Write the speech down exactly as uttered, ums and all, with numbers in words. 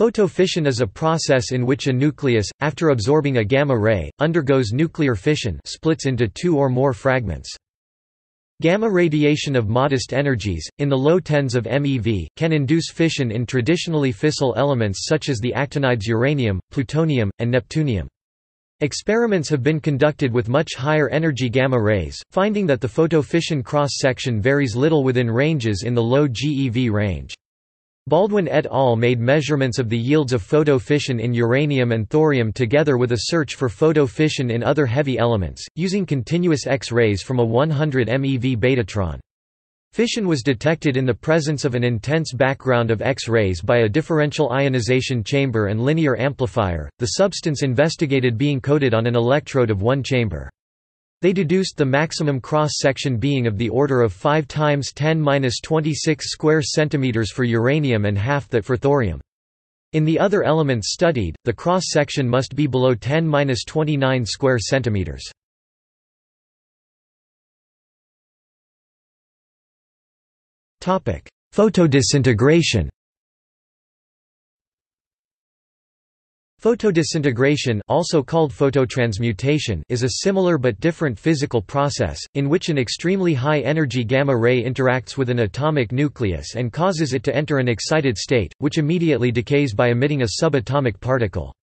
Photofission is a process in which a nucleus, after absorbing a gamma ray, undergoes nuclear fission, splits into two or more fragments. Gamma radiation of modest energies, in the low tens of MeV, can induce fission in traditionally fissile elements such as the actinides uranium, plutonium, and neptunium. Experiments have been conducted with much higher energy gamma rays, finding that the photofission cross-section varies little within ranges in the low GeV range. Baldwin et al. Made measurements of the yields of photofission in uranium and thorium together with a search for photofission in other heavy elements, using continuous X-rays from a one hundred MeV betatron. Fission was detected in the presence of an intense background of X-rays by a differential ionization chamber and linear amplifier, the substance investigated being coated on an electrode of one chamber. They deduced the maximum cross-section being of the order of five times ten to the minus twenty-six square centimeters for uranium and half that for thorium. In the other elements studied, the cross-section must be below ten to the minus twenty-nine square centimeters. Topic: Photodisintegration. Photodisintegration, also called phototransmutation, is a similar but different physical process, in which an extremely high-energy gamma ray interacts with an atomic nucleus and causes it to enter an excited state, which immediately decays by emitting a subatomic particle.